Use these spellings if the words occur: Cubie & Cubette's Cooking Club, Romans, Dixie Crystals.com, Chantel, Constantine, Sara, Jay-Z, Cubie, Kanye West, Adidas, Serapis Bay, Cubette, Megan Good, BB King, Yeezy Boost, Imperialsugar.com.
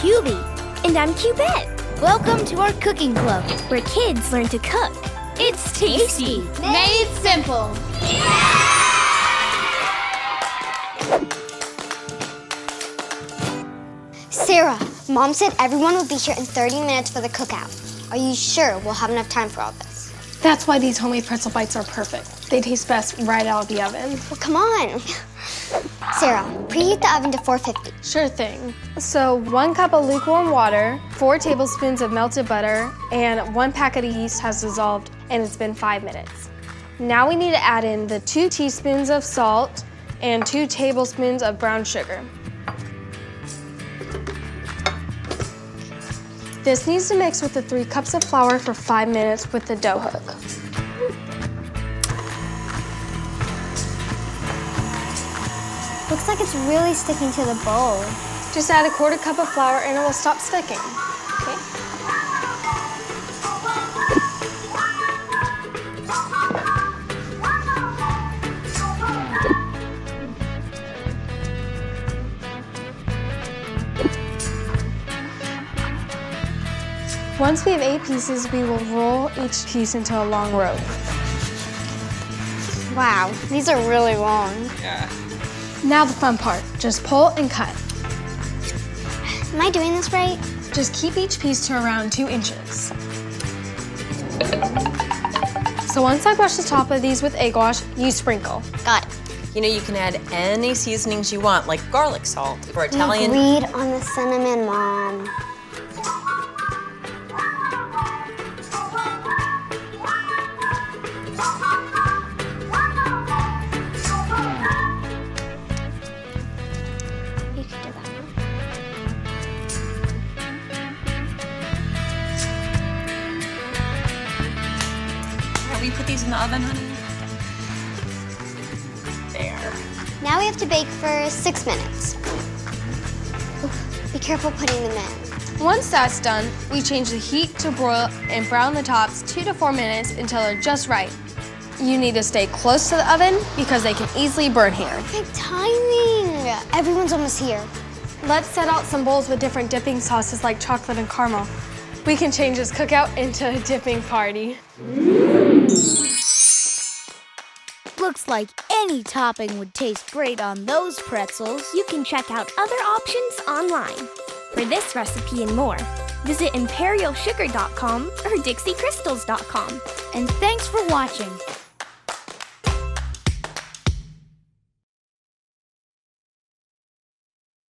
Cubie. And I'm Cubette. Welcome to our cooking club, where kids learn to cook. It's tasty. Made simple. Sara, Mom said everyone will be here in 30 minutes for the cookout. Are you sure we'll have enough time for all this? That's why these homemade pretzel bites are perfect. They taste best right out of the oven. Well, come on. Sara, preheat the oven to 450. Sure thing. So 1 cup of lukewarm water, 4 tablespoons of melted butter, and 1 packet of yeast has dissolved, and it's been 5 minutes. Now we need to add in the 2 teaspoons of salt and 2 tablespoons of brown sugar. This needs to mix with the 3 cups of flour for 5 minutes with the dough hook. Looks like it's really sticking to the bowl. Just add 1/4 cup of flour and it will stop sticking. Okay. Once we have 8 pieces, we will roll each piece into a long rope. Wow, these are really long. Yeah. Now the fun part, just pull and cut. Am I doing this right? Just keep each piece to around 2 inches. So once I brush the top of these with egg wash, you sprinkle. Got it. You know, you can add any seasonings you want, like garlic salt for Italian. Read on the cinnamon, Mom. We put these in the oven, honey? There. Now we have to bake for 6 minutes. Oof, be careful putting them in. Once that's done, we change the heat to broil and brown the tops 2 to 4 minutes until they're just right. You need to stay close to the oven because they can easily burn here. Perfect timing. Everyone's almost here. Let's set out some bowls with different dipping sauces like chocolate and caramel. We can change this cookout into a dipping party. Looks like any topping would taste great on those pretzels. You can check out other options online. For this recipe and more, visit Imperialsugar.com or Dixie Crystals.com. And thanks for watching.